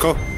Go.